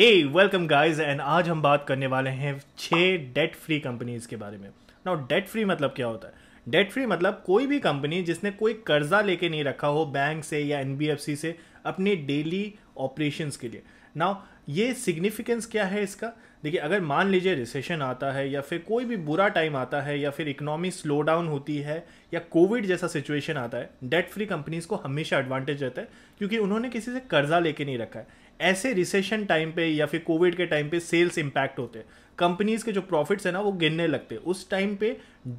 Hey welcome guys and आज हम बात करने वाले हैं 6 डेट फ्री कंपनीज के बारे में। नाउ डेट फ्री मतलब क्या होता है? डेट फ्री मतलब कोई भी कंपनी जिसने कोई कर्जा लेके नहीं रखा हो बैंक से या NBFC से अपने डेली ऑपरेशंस के लिए। नाउ ये सिग्निफिकेंस क्या है इसका? देखिए, अगर मान लीजिए रिसेशन आता है या फिर कोई भी बुरा टाइम आता है या फिर इकोनॉमी स्लो डाउन होती है या कोविड जैसा सिचुएशन आता है, डेट फ्री कंपनीज़ को हमेशा एडवांटेज रहता है क्योंकि उन्होंने किसी से कर्जा लेके नहीं रखा है। ऐसे रिसेशन टाइम पे या फिर कोविड के टाइम पे सेल्स इम्पैक्ट होते हैं, कंपनीज़ के जो प्रॉफिट्स है ना वो गिरने लगते हैं। उस टाइम पे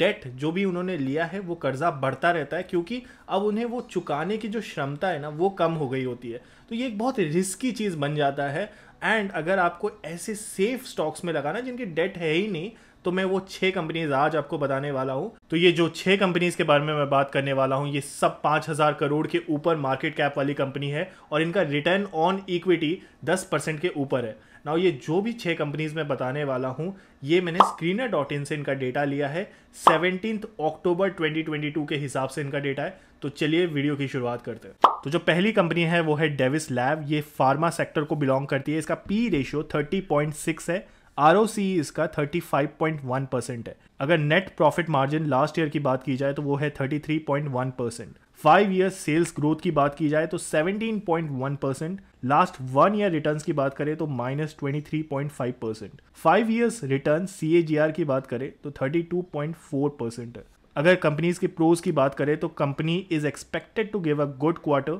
डेट जो भी उन्होंने लिया है वो कर्जा बढ़ता रहता है क्योंकि अब उन्हें वो चुकाने की जो क्षमता है ना वो कम हो गई होती है। तो ये एक बहुत रिस्की चीज़ बन जाता है। एंड अगर आपको ऐसे सेफ स्टॉक्स में लगाना जिनकी डेट है ही नहीं, तो मैं वो 6 कंपनीज आज आपको बताने वाला हूँ। तो ये जो 6 कंपनीज के बारे में मैं बात करने वाला हूँ ये सब 5000 करोड़ के ऊपर मार्केट कैप वाली कंपनी है और इनका रिटर्न ऑन इक्विटी 10% के ऊपर है। नाउ ये जो भी 6 कंपनीज में बताने वाला हूँ ये मैंने screener.in से इनका डेटा लिया है। 17 अक्टूबर 2022 के हिसाब से इनका डेटा है। तो चलिए वीडियो की शुरुआत करते हैं। तो जो पहली कंपनी है वो है डेविस लैब। ये फार्मा सेक्टर को बिलोंग करती है। इसका पी रेशियो 30.6 है। ROCE इसका 35.1% है। अगर net profit margin last year की बात की जाए तो वो है 33.1%। 5 ईयर सेल्स ग्रोथ की बात की जाए तो 17.1%। लास्ट 1 ईयर रिटर्न्स की बात करें तो -23.5%। 5 ईयर्स रिटर्न CAGR की बात करें तो 32.4% है। अगर कंपनीज के प्रोज की बात करें तो company is expected to give a good quarter.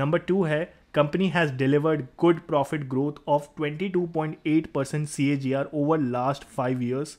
Number 2 है Company has delivered good profit growth of 22.8% CAGR over last 5 years.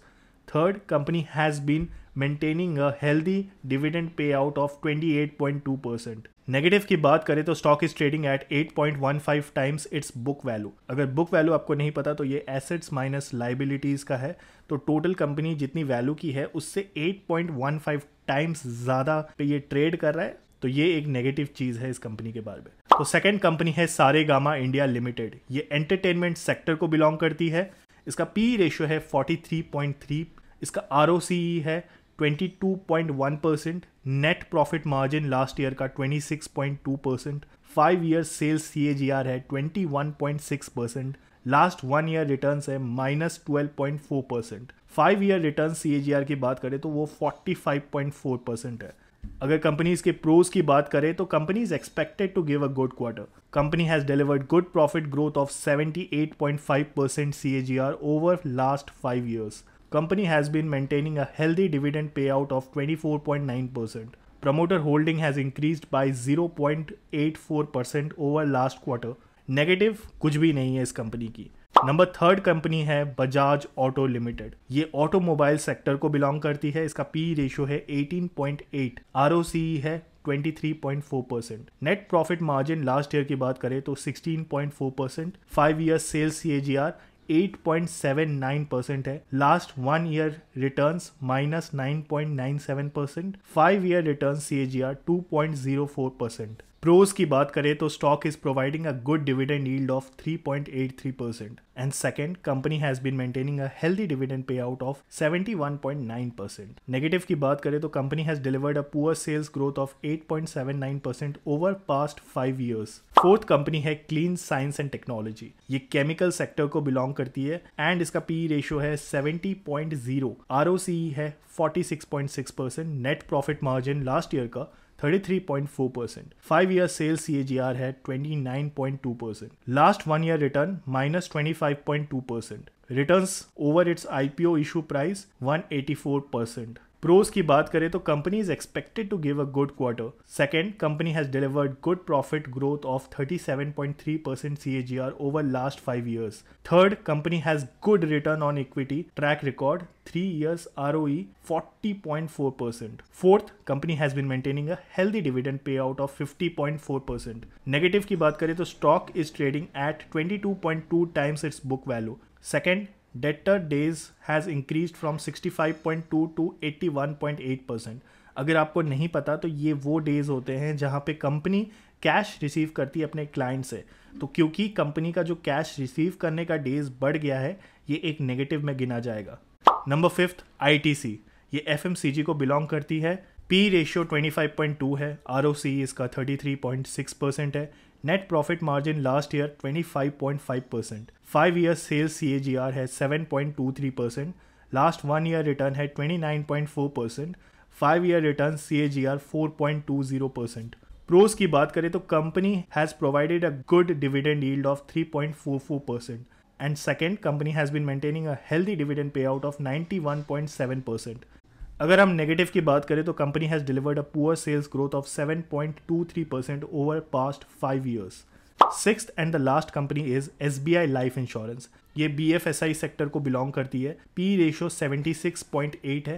Third, company has been maintaining a healthy dividend payout of 28.2%. Negative की बात करें तो stock is trading at 8.15 times its book value. अगर book value आपको नहीं पता तो ये एसेट्स माइनस लाइबिलिटीज़ का है। तो टोटल कंपनी जितनी वैल्यू की है उससे 8.15 टाइम्स ज़्यादा पे ये ट्रेड कर रहा है। तो ये एक नेगेटिव चीज़ है इस कंपनी के बारे में। तो सेकंड कंपनी है सारेगामा इंडिया लिमिटेड। ये एंटरटेनमेंट सेक्टर को बिलोंग करती है। इसका पी रेशियो है 43.3। इसका ROCE है 22.1%। Net profit margin last year का 26.2%। 5 ईयर सेल्स CAGR है 21.6%। लास्ट 1 ईयर रिटर्न्स है -12.4%। 5 ईयर रिटर्न CAGR की बात करें तो वो 45.4% है। अगर कंपनीज के प्रोज की बात करें तो company is expected to give a good quarter. Company has delivered good profit growth of 78.5% CAGR over last 5 years. Company has been maintaining a healthy dividend pay out of 24.9%। Promoter holding has increased by 0.84% over last quarter. Negative कुछ भी नहीं है इस company की। Number 3 company है Bajaj auto limited. ये automobile sector को belong करती है। इसका पी रेशियो है 18.8। ROCE है 23.4%। Net profit margin last year की बात करें तो 16.4%। 5 ईयर सेल्स CAGR 8.79% है। Last 1 year returns -9.97%। 5 year return CAGR 2.04%। Pros की बात करें तो stock is providing a good dividend yield of 3.83% and second company has been maintaining a healthy dividend pay out of 71.9%। Negative की बात करें तो company has delivered a poor sales growth of 8.79% over past 5 years. Fourth company है clean science and technology. ये chemical sector को belong करती है and इसका पी रेशियो है 70.0। ROCE है 46.6%। Net profit margin last year का 33.4%। 5 ईयर सेल्स CAGR है 29.2%। Last 1 year return -25.2%। Returns over its IPO issue price 184%। Pros की बात करें तो company is expected to give a good quarter. Second company has delivered good profit growth of 37.3% CAGR over last 5 years. Third company has good return on equity track record 3 years. ROE 40.4%। Fourth company has been maintaining a healthy dividend pay out of 50.4%। Negative की बात करें तो stock is trading at 22.2 times its book value. Second debtor days has increased from 65.2 to 81.8%। अगर आपको नहीं पता तो ये वो डेज होते हैं जहाँ पे कंपनी कैश रिसीव करती है अपने क्लाइंट से। तो क्योंकि कंपनी का जो कैश रिसीव करने का डेज बढ़ गया है ये एक नेगेटिव में गिना जाएगा। Number 5 ITC। ये FMCG को बिलोंग करती है। पी रेशियो 25.2 है। ROCE इसका 33.6% है। Net profit margin last year 25.5%. 5 year sales CAGR है 7.23%. Last 1 year return है 29.4%. 5 year return CAGR 4.20%. प्रोज की बात करें तो company has provided a good dividend yield of 3.44%. And second, company has been maintaining a healthy dividend payout of 91.7%. अगर हम negative की बात करें तो company has delivered a poor sales growth of 7.23% over past 5 years. Sixth and the last company is SBI Life Insurance. ये BFSI sector को belong करती है. पी रेशियो 76.8 है.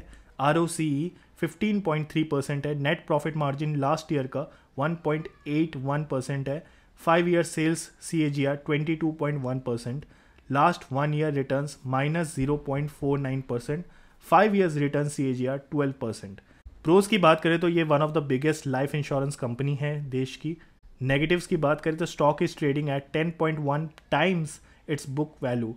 ROCE 15.3% है. Net profit margin last year का 1.81% है. 5 year sales CAGR 22.1%. Last 1 year returns -0.49%. 5 years return CAGR 12%. Pros की बात करें तो ये one of the biggest life insurance company है देश की. नेगेटिव्स की बात करें तो stock is trading at 10.1 times its book value.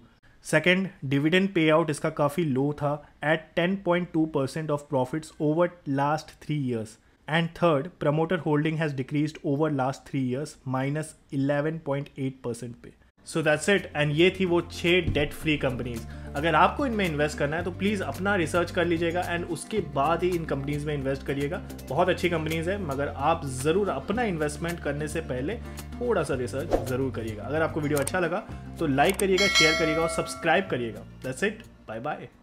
Second, dividend pay out इसका काफ़ी लो था एट 10.2% of profits over last 3 years. And third, promoter holding has decrease over last 3 years -11.8% पे. So that's it. एंड ये थी वो 6 debt free companies. अगर आपको इनमें इन्वेस्ट करना है तो प्लीज़ अपना रिसर्च कर लीजिएगा एंड उसके बाद ही इन कंपनीज़ में इन्वेस्ट करिएगा. बहुत अच्छी कंपनीज़ है, मगर आप ज़रूर अपना इन्वेस्टमेंट करने से पहले थोड़ा सा रिसर्च ज़रूर करिएगा. अगर आपको वीडियो अच्छा लगा तो लाइक करिएगा, शेयर करिएगा और सब्सक्राइब करिएगा. That's it. Bye bye.